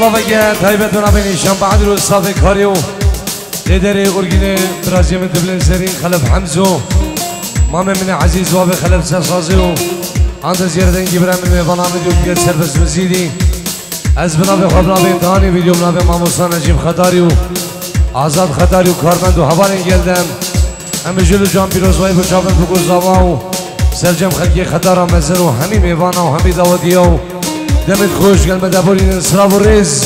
سلافگیت هیبت منابینی شنبه دلو استاد کاریو لیدری اورگینه برازیم تبلنسرین خلف حمزو مام من عزیز و به خلف سازیو عند زیردن گیبرم میبانم دیو که سرفس مزیدی از منابع خبر منابع دانی ویدیو منابع ماموسان نجیم خداریو آزاد خداریو کارمند و هوایی گلدم همیشه جام پیروزی بچابن بگوز داواو سرجم خلقی خدارا مزر و همی میبانه و همی داودیاو دمت خوش قلب دبورین انصراف و ریز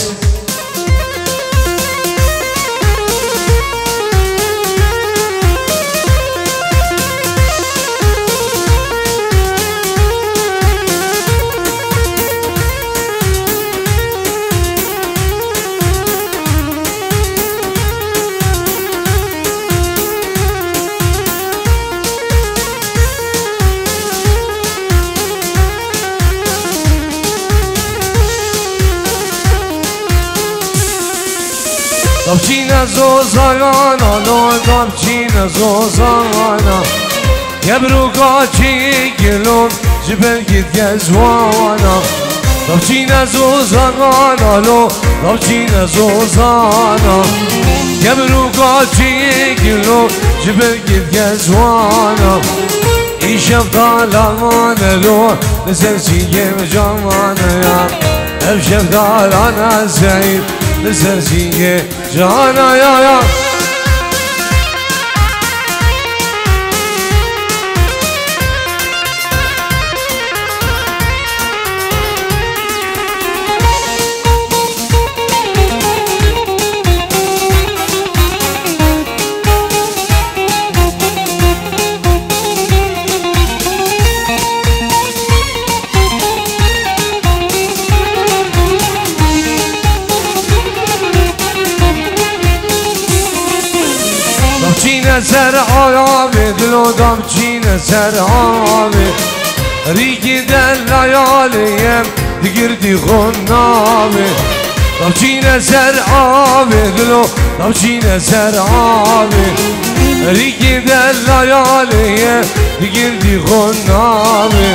دمچین زوزانا لو دمچین زوزانا یبروگا چیگلون جبرگید گزوانا دمچین زوزانا لو دمچین زوزانا یبروگا چیگلون جبرگید گزوانا ایشم دالانه لو نزدیم جامانه امشم دالانه زعیم نزدیم جانا يا سر عالمی دلو دمچین سر عالمی ریگی دل عالیم دیگری خون نامی دمچین سر عالمی دلو دمچین سر عالمی ریگی دل عالیم دیگری خون نامی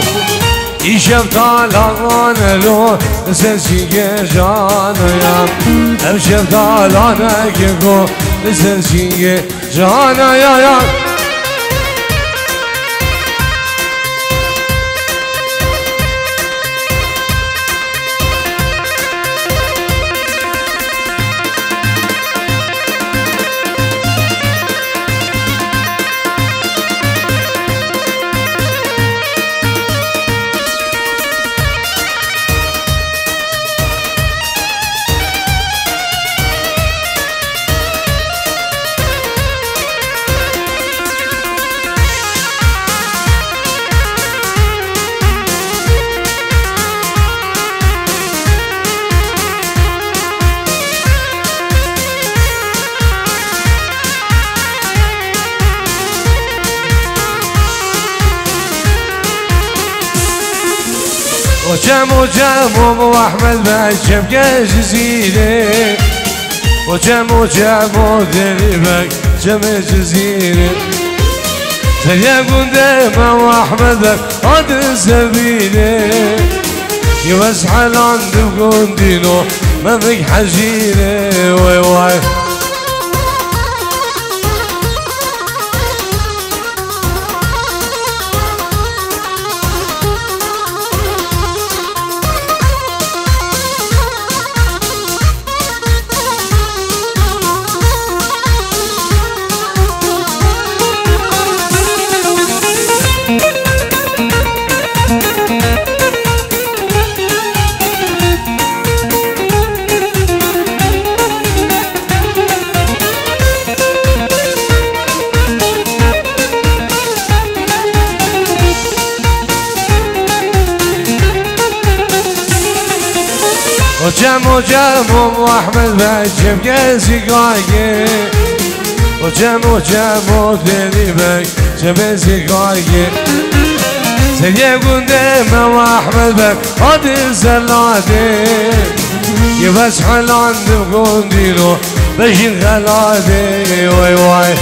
ایشم دالانه لو نسنجیه جانم امشم دالانه که گو نسنجیه جانا يا وجم وأحمد بعشم جزيرة وجم ودريبك جم جزيرة تريا قدامه وأحمدك قدر سبيله يوسع عند قنديله ما فيك حجيرة وي وي وجم وأحمد بعشم جزيقاية وجم ودريبك جم زيقاية سريع قدامه وأحمد بك قدر زلادة يبس حلان بقنديله بشين غلادة واي واي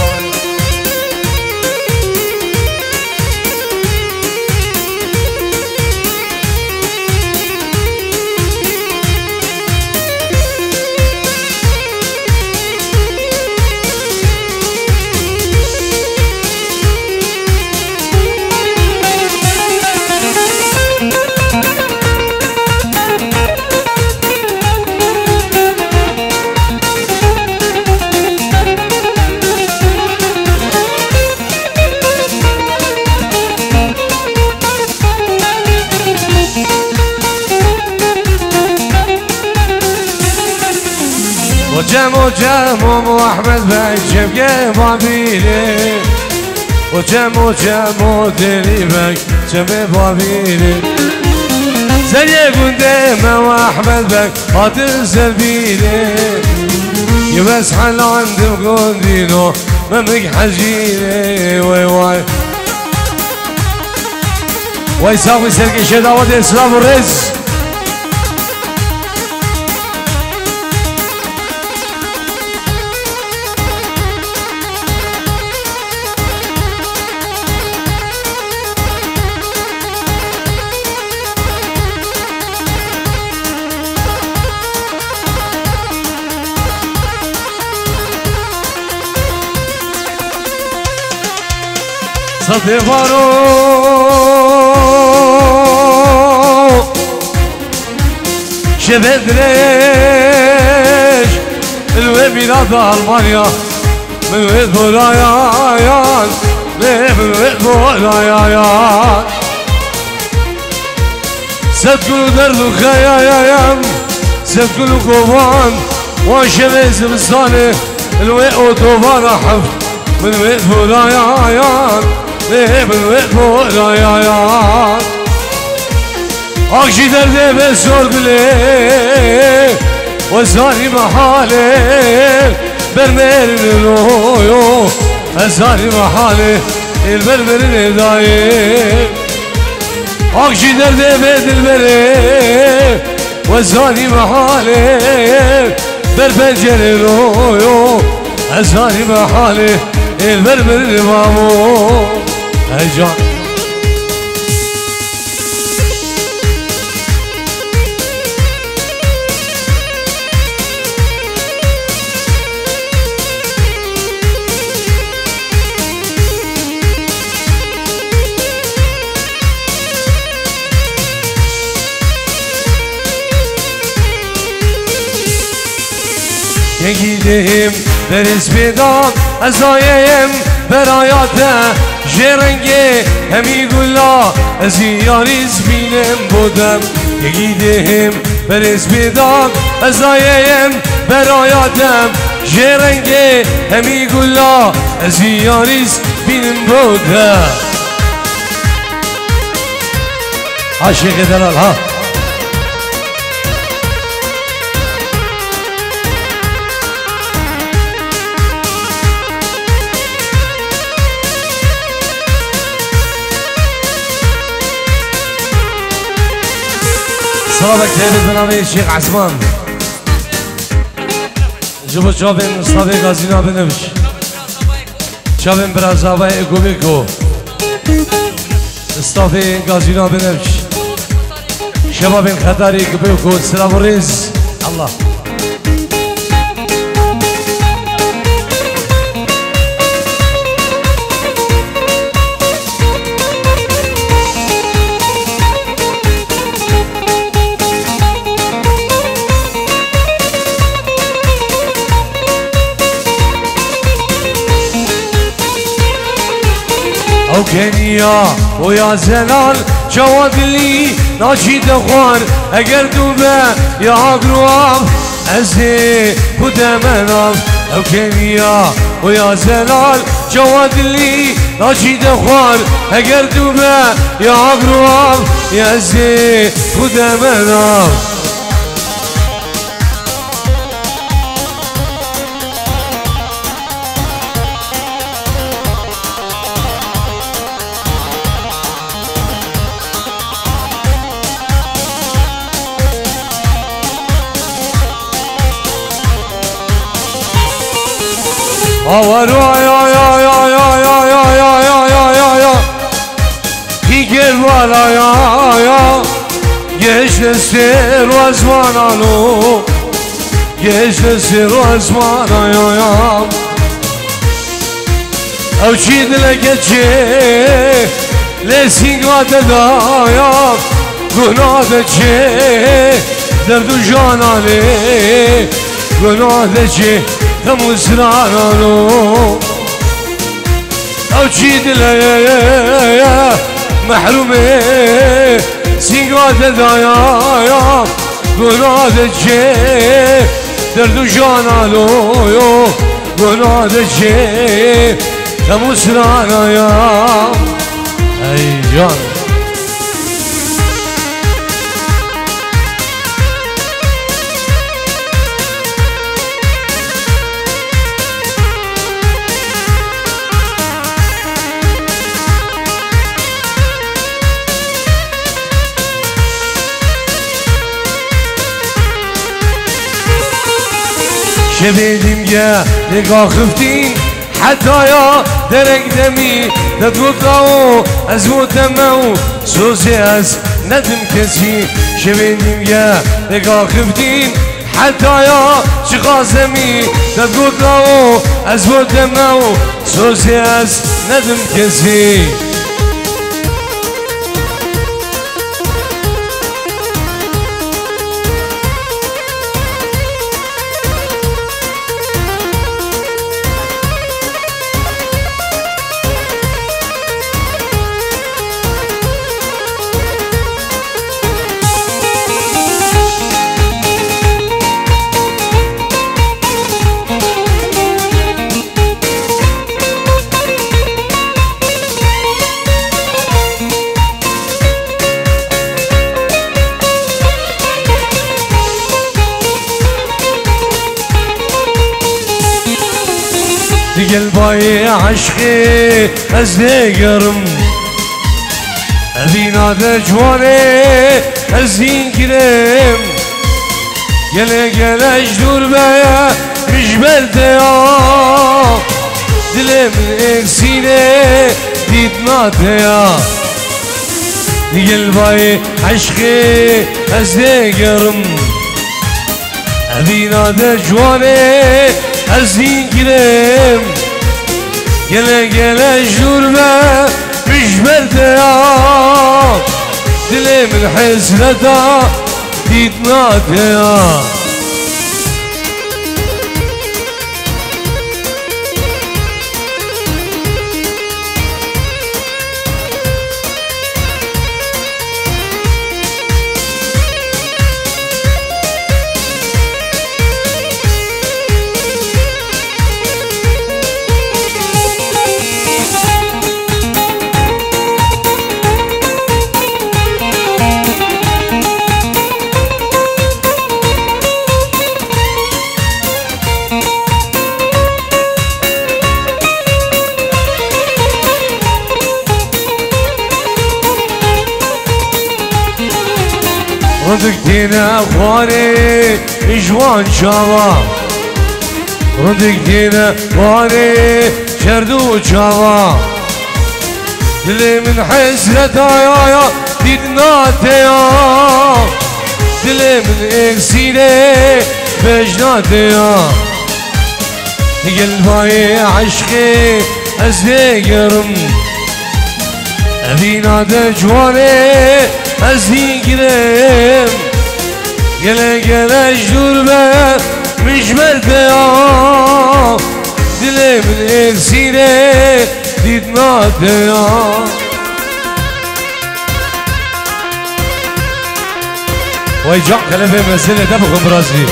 وجم أبو أحمد بك بابيلي وجم ودني بك جمع بابيلي زي قدامه وأحمد بك قاتل زبيلي يبس حل عندي وقنديله ممك حجيلي وي واي ويساوي سلكي شد عود إسلام والرزق صدي فاروق شبد ليش الوبيلات ألمانيا من ويد بولايان من ويد بولايان صدقوا دردو خيايام صدقوا قوان وشمس بصاني الويد وطوبان أحب من ويد بولايان ليه بالوقت لا يا يا أجي درد بسور بليه وزاري محالي برمرين لويو أزاري محالي البرمرين دايم أجي درد بدل بليه وزاري محالي برمرين لويو أزاري محالي البرمرين مامو هيجا يجيهم درس بيضان أزايم براياته جرنگه همی گلا زیاری زمینم بودم یگیدهم برز بیدام ازایم برایادم جرنگه همی گلا زیاری زمینم بودم عاشق دلال ها صلابك تهدد من عميد الشيخ عثمان جبو جابن مصطفى غازينا بنفش جابن برازاوي اقوبيكو مصطفى غازينا بنفش شباب الخطاري اقوبيكو السلام والرزق الله او كنيا ويا زلال جواد لي ناشيد خوان اگر دوبه يا عقروب ازي بوده منام او كنيا ويا زلال جواد لي ناشيد خوان اگر دوبه يا عقروب يا ازي بوده منام آورو آیا یا یا یا یا یا یا یا یا یا یا دیگر والا یا یا گشت سر و زمانانو گشت سر و زمانانو او چی دلگه چه لسینگات دایا گناه چه دردو جانانه گناه چه همو زرانانو او چی دلیه محرومه سینگات دایا گناه چه سردو جانالویو مراد چه تموس رانایا ای جان چه بدیم گه نگاه خفتیم حتی یا درک نمی ندوقعو از متمو سوزی از ندم کسی چه بدیم گه نگاه خفتیم حتی یا چی قاسمی ندوقعو از متمو سوزی از ندم کسی قلبي عشقي أزنيقرم أبين هذا جواني أزنيقرم قلي قلي أجدور بيا مجبلت يا دلي من إنسيني ديتنات يا قلبي عشقي أزنيقرم أبين هذا جواني أزنيقرم گله گله جوربه مجبرده یا دل من حسرته دیتناده یا ردكتنا باري جوان جاوا ردكتنا باري شردو جاوا دلي من حسرتا يا ديدناتيا دلي من اكسيري بجناتيا قلبي عشقي ازدقرم ابينا دجواني أزنيقرم قلي قلي جوربه مجبرده يا دلي من إنسيني ديتناده يا ويجع قلبي مسيني دبخ براسي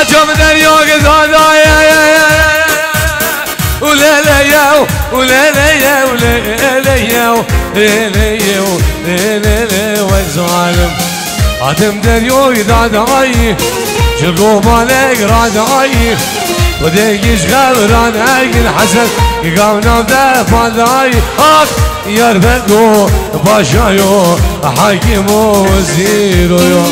عجب درياق زادايا ولا لا يا ولا لا يا ولا لا يا لا لا والزعلم عدم درياق زادايا جرو مالك رادايا وديك يشغل راناك الحسن يقامنا بدفاداي هاك يرفدو باشايو حاكمو وزيرو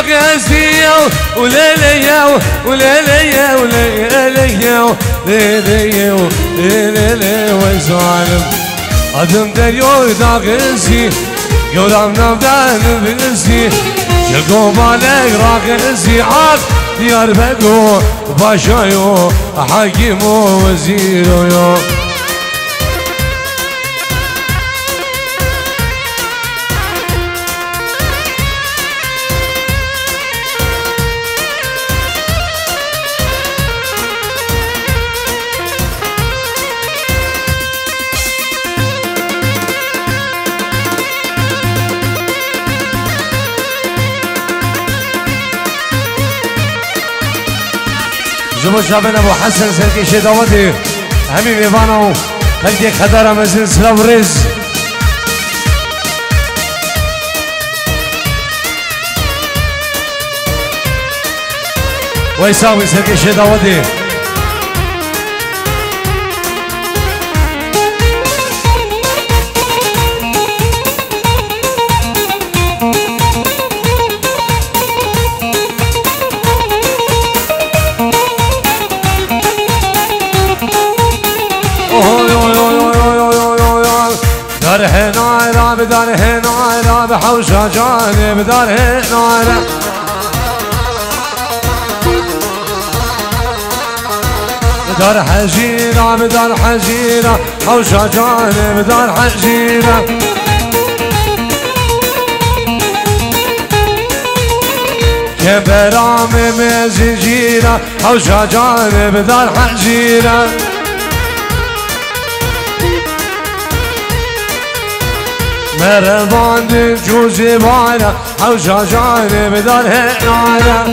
غازية وليلية وليلية وليلية وليلية وليلية وزعلم عدم دل يودع غازي يودعم نمدان بغازي يقوم عليك راغازي عاد ديار بدو باشايو حاكمو وزيرو يو جمهور شعبنا ابو حسن سلكي شداوتي حبيبي بانو خلدي خدارة مازن سلاو رز ويساوي سلكي شداوتي بدار هنا لا بحوشة جاني بدار هنا لا بدار حجيرة بدار حجيرة حوشة جاني بدار حجيرة كبرامي مزيجيرة حوشة جاني بدار حجيرة مرضان جوزي بانا او شاجاني بدار هنانا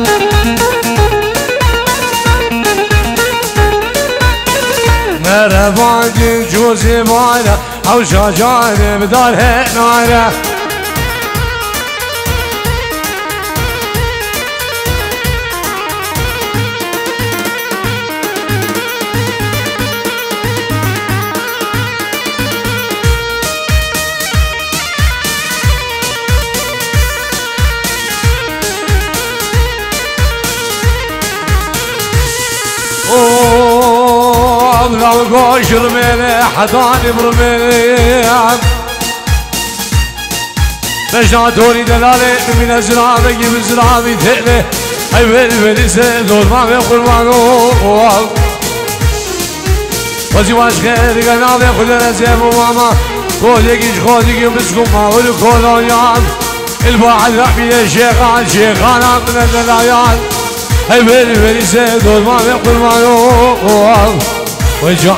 مرضان جوزي بانا او شاجاني بدار هنانا وقوش رميلي حضاني برميلي مجنع دوري دلالي من الزرابي بزرابي تقلي ايوه الوليسي دور مامي قربانو وزيواش غيري قنابي خل رزيب وماما خوديكيش خوديكي بسكم ماولو كولونيان الباعد رحمي شيخان شيخانا من الدلايان ايوه الوليسي دور مامي قربانو ويجع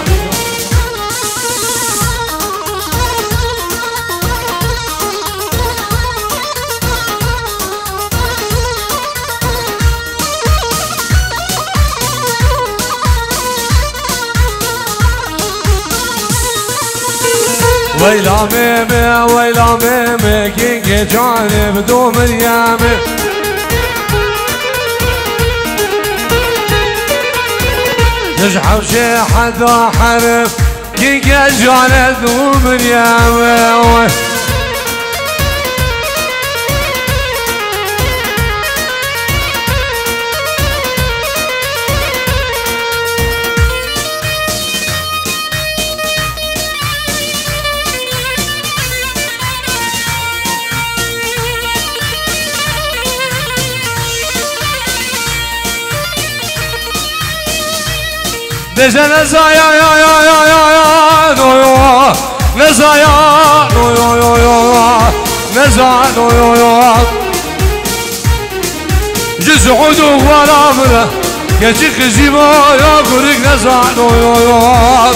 ويلا ميمي ويلا ميمي كينكي جاني بدو مريامي نجحو شي حدا حرف كي كجعنا ذوب الياوي دجا نزايا يا يا يا يا نويا نزايا نويا نويا نزايا نويا جزعود ورامنا كتيك زيما يا غريك نزايا نويا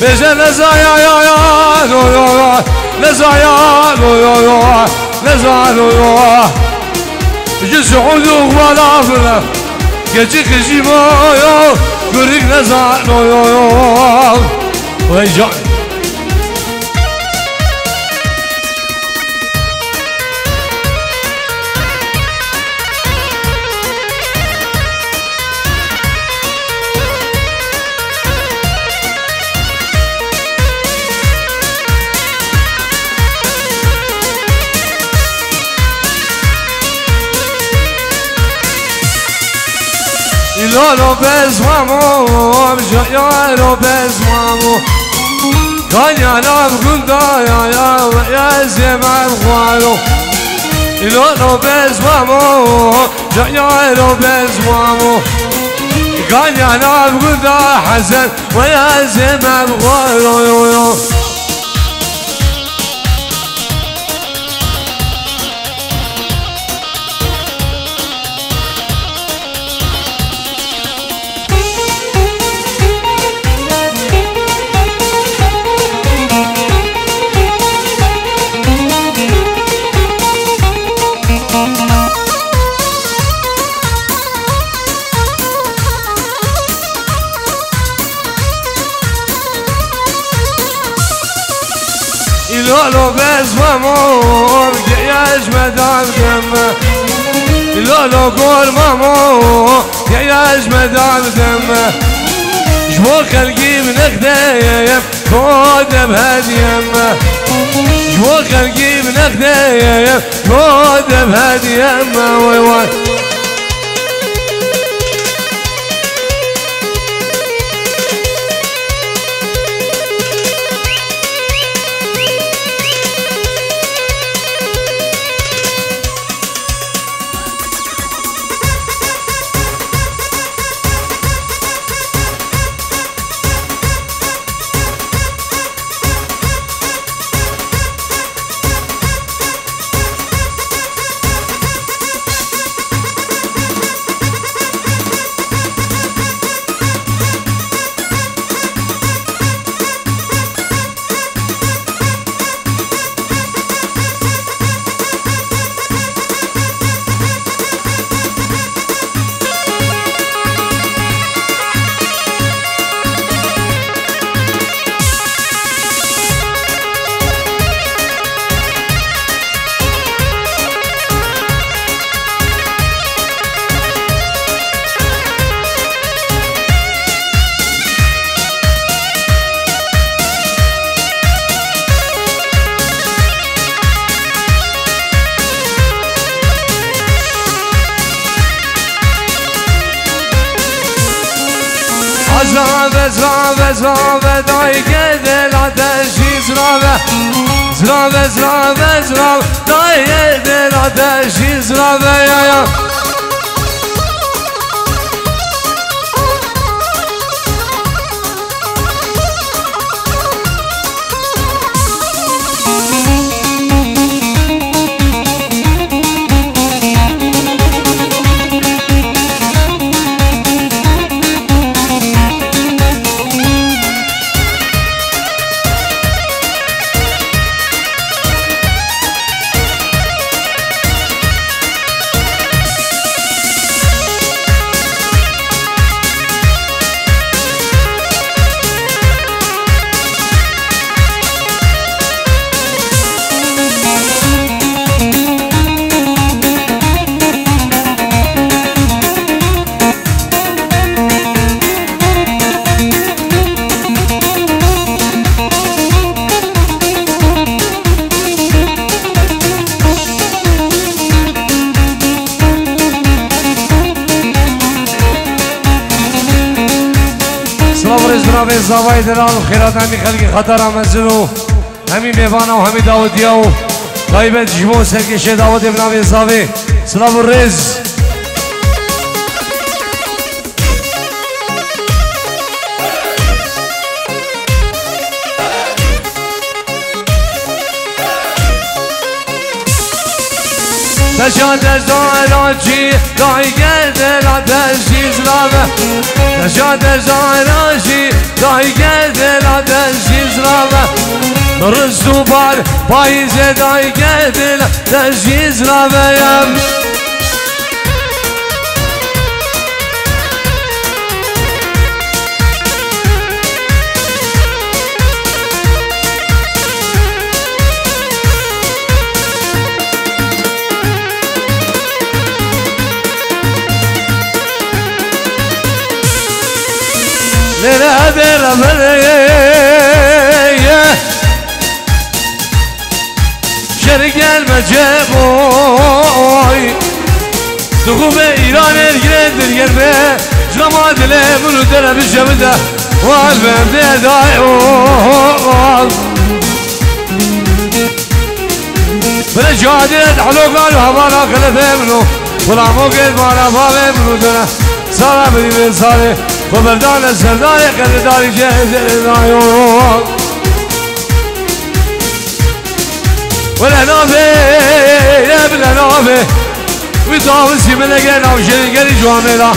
دجا نزايا يا يا نويا نزايا نويا نزايا نويا جزعود ورامنا Gece kızımıyor, görük ne zanıyor Vay can جایانو بزمامو جایانو بزمامو دانیانم گندایانم یزیمم خوارو جایانو بزمامو جایانو بزمامو دانیانم گندا حسن و یزیمم خوارو لولو بزمامو گیج مدام دم لولو گرمامو گیج مدام دم جوار خلقی بنخدیم خودم هدیم جوار خلقی بنخدیم خودم هدیم وای وای زرابه زرابه زرابه دای دل آتشی زرابه زرابه زرابه زرابه دای دل آتشی زرابه یا زرابه زوای دلال خیرات همی خلق خطر همزلو همی میوانه و همی داودیا و غیبت جمعو سرکشه داود ابنابه زاوی سلام و رز تشاد از دارانچی دایگر دل آتشی زرابه تشاد از دارانچی دایگر دل آتشی زرابه رزو بار پاییز دایگر دل آتشی زرابه لنا بيرا بليا شرقة المجابوي دخوبة إيران الجرد الجربة جماد لي منو دنا بالجمدة والبند يضايقوه بالجوادين حلو قالوا هبانا كلفه منو والعمو قيد معنا فاضي منو دنا صار بدي من صاري وبردان السرداري قد داري جاهز الإنايوه والعنافي يا بالعنافي ويطاوسي من لقينا وشريكي جوامينا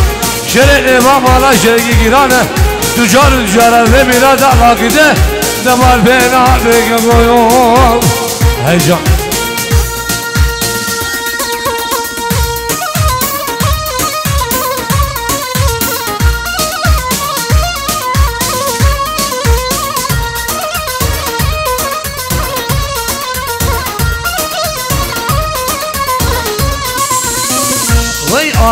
شريك إمام على شريكي جيرانه تجار الجارة اللي بلا تعلاقته دمار بين عقلك قيوم هيجا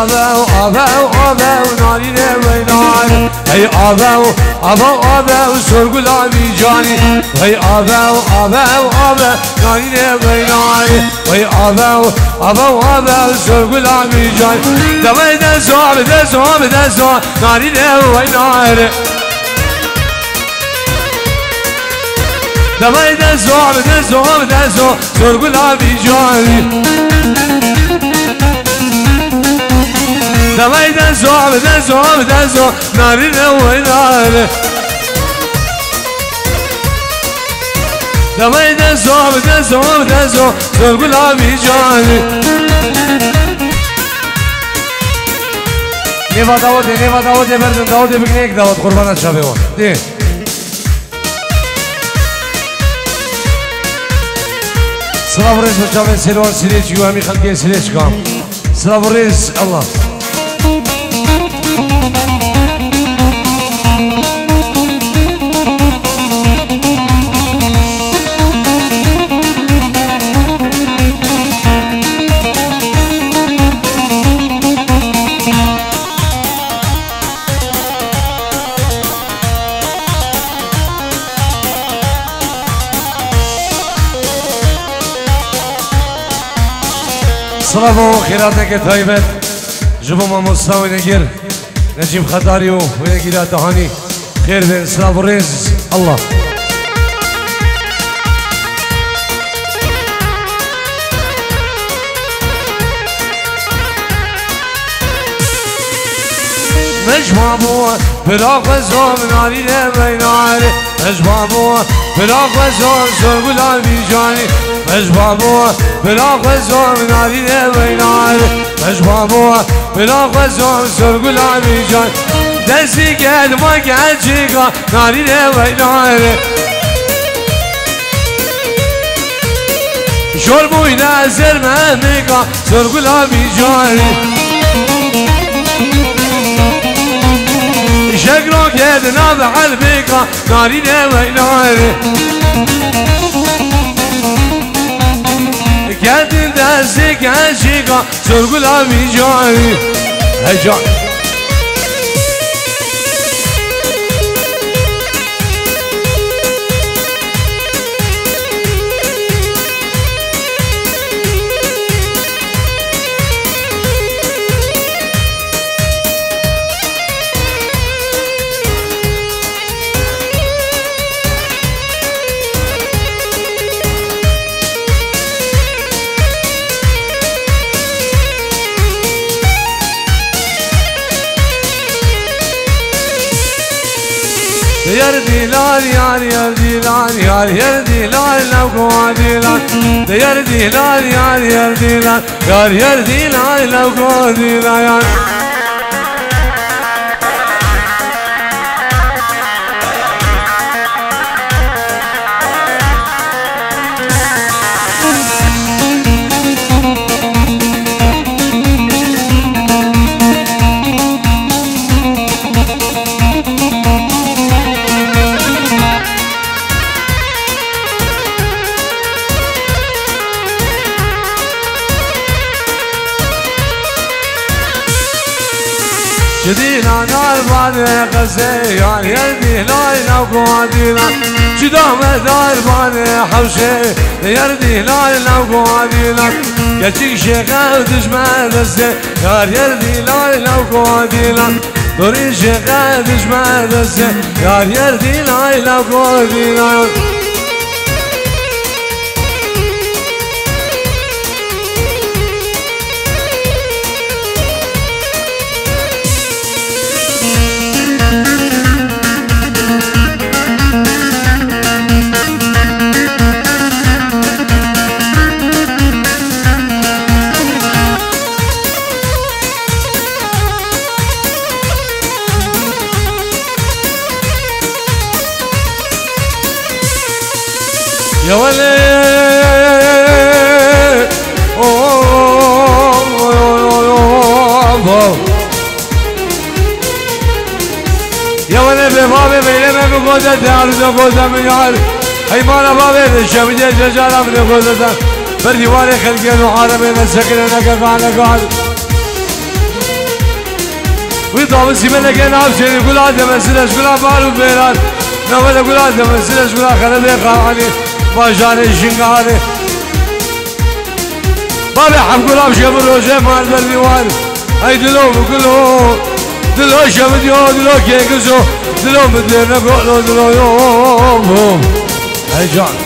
أباو أباو أباو نارين وينار هي أباو أباو أباو سرقل أبي جاني هي أباو أباو أباو نارين وينار هي أباو أباو أباو سرقل أبي جاني دمي دسوا بدسوا بدسوا نارين وينار دمي دسوا بدسوا بدسوا سرقل أبي جاني دمي دنسوا بدنسوا بدنسوا نارين وينار دمي دنسوا بدنسوا بدنسوا سرقل أبي جاني نيفا داود نيفا داود بردن داود بقنيك داود قربان الشافيون دي سلام ريس وشافين سيلوان سيليش يوامي خلقين سيليش كام سلام ريس الله سلام و خیراتک تایبت جبو ما مستوی نگیر نجیب خطاری و نگیرات دهانی خیر بین سلام و ریز الله نجمع بو براق و زم نارین بینار نجمع بو براق و زم سرگلال بیجانی مجبابو بلا غزوم نارين وينار مجبابو بلا غزوم سرقل عميجان دسي قد ما قد شيقا نارين وينار شربو ينازر مهميقا سرقل عميجان شكرا قد نابع البيقا نارين وينار قدم دستی که شیکا سرگل آمیجانی هیجان يا شيخ شيخ ودش ما دسته يا ريال ديلان لو قاديلان دوري شغال جمع دسه يار يردين عيلة بودينا يا ولي يا ولي ببابي بيلمي بقوزة تعرض بقوزة من عارف ايمان بابي بالشمدية ججالة من بقوزة بردواري خلقين وحاربين السكنة نكفعنا قعد ويطابل سيبنك نابشين يقول عدم السلش قلع بارو بيران نوال يقول عدم السلش قلع خلدين قرعاني باجان الشنغاري بابي حمقلاب شبر روزي مال بالميوان اي دلو بكله دلو شمديو دلو كيكسو دلو مدلنا بقلو دلو يوم اي جان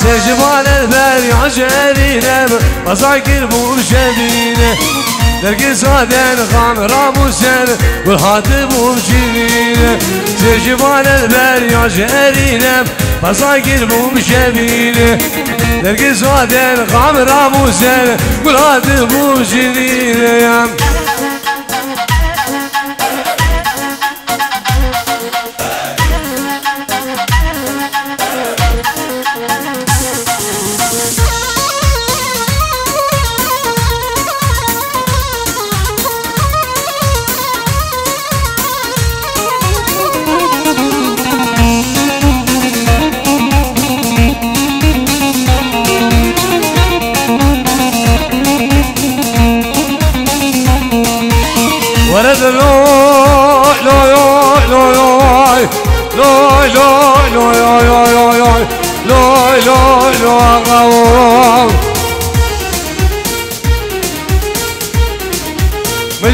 سجبان الباري عشرينة مصاكر مشدينة نرقي صادين خامرة مسنة والحاطب مشدينة سجبان الباري عشرينة مصاكر مشدينة نرقي صادين خامرة مسنة والحاطب مشدينة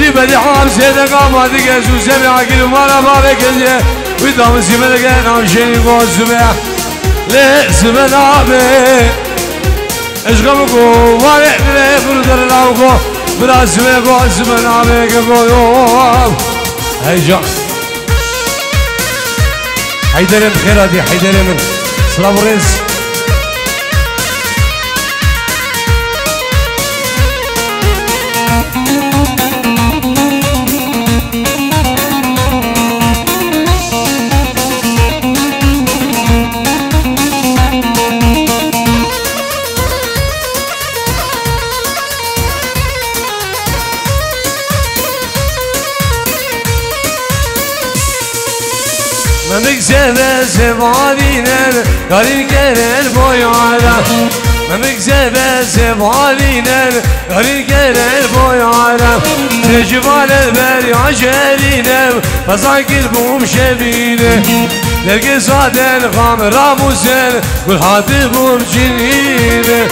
مدي بدي حرام سيدك عمرك يجوز سمع كل مرة بارك الله ويدام سيبلك أنا شيء قاسمة ليه سبنا به إشكامك وارك ليه بردر لعوقه براسمة قاسمة به كبويوم هيجا حيدرين خيراتي حيدرين سلام رز منك زبا زبالينا قريب كرر بويانا منك زبا زبالينا قريب كرر بويانا تجبال البري عجلينا فزاكي البوم شبينا نلقي صادن خامرة موسن والحاطب برجلينا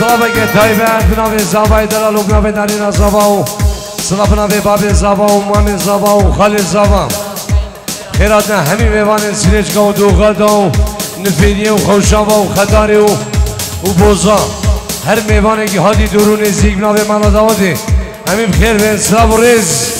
صابك تايبان بنابي زاباي دلالو بنابي نارينا زاباو صلاة بنابي بابي زاباو مامي زاباو خالي زابا خيراتنا همي ميوان سنجكا ودوغادو نفيدية وخوشابا وخداري وبوزا هر ميواني كي هادي دوروني زيك بنابي مانا داوتي همي بخير بين صلاة ورز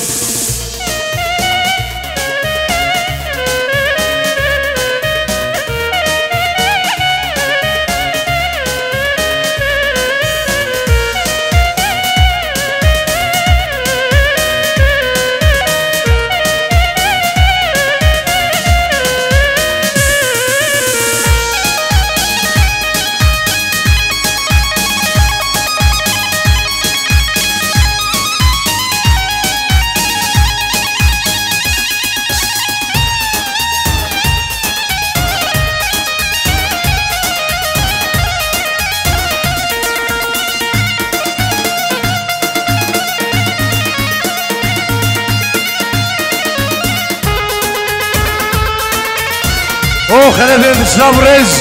أخ أنا بسلام رز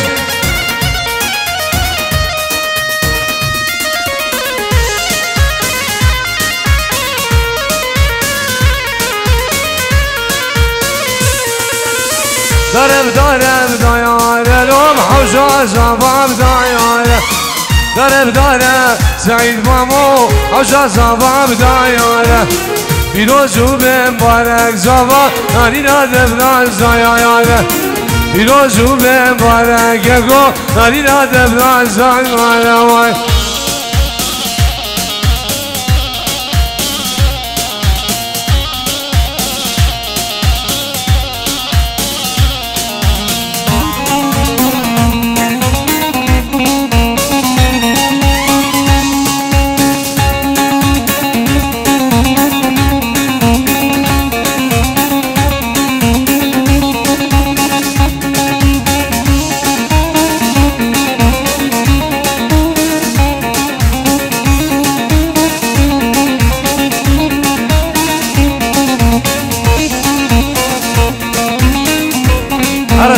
ضرب ضرب ضيانا لوم حجاجة باب ضيانا ضرب ضرب سعيد مامو حجاجة باب ضيانا بیروزو به مبارک زوا نانی نادم نازایانه بیروزو به مبارک گو نانی نادم نازایانه وای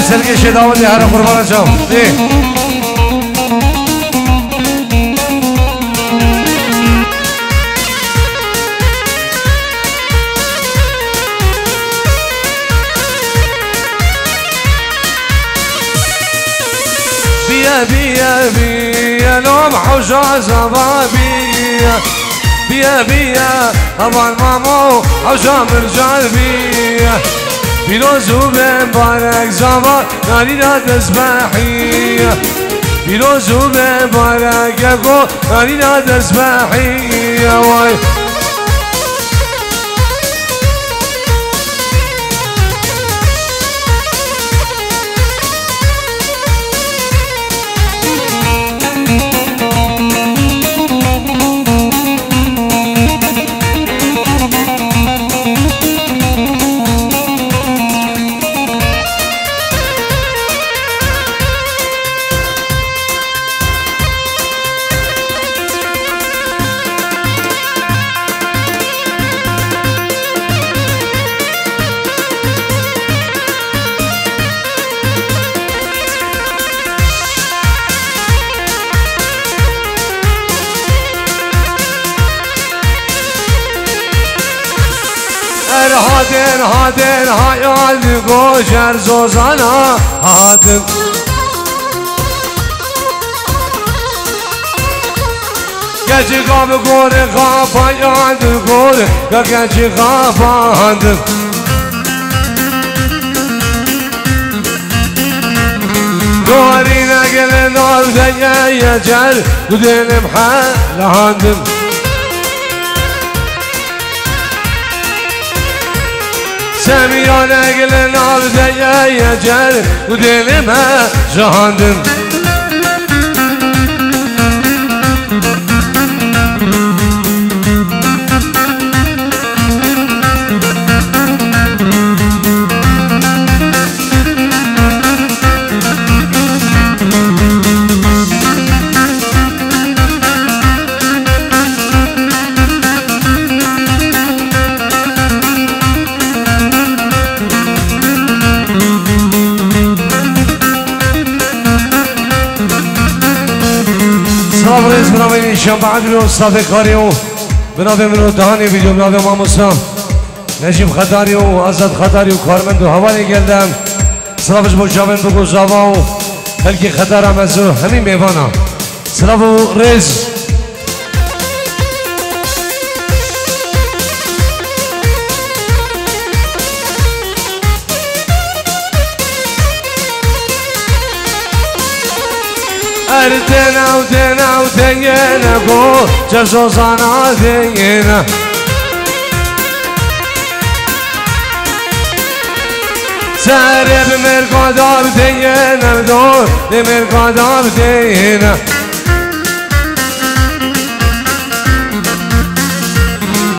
سلكش داول يا هرب قربان شوف ليه بيا بيا بيا لوم حجة زبابية بيا بيا أبان مامو حجة مرجال بيا بیروزو به مبارک زوا نانی نادز بحیه بیروزو به مبارک گو نانی نادز بحیه وای هادن هادن هایال گوجر زوزانا هادن گچی قاب گوره قاب هایال گوره گچی قاب هادن دواری نگل نال دیگر جر دودیم حال هادن سمیان اگل نارده یه جر و دل من جهاندم شنبعد رو صافه کاری و بنابه منو دهانی بیدیو بنابه ماموسم نجیب خطاری و عزت خطاری و کارمند و حوالی گلدم صلافش بجابن بگو زوا و هلکی خطارم از همین میوانم صلاف و رز دنا ودنا ودنا قو جزوزنا دنا سرب مرقدام دنا دور مرقدام دنا